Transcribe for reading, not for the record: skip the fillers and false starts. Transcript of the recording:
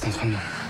reste entre nous.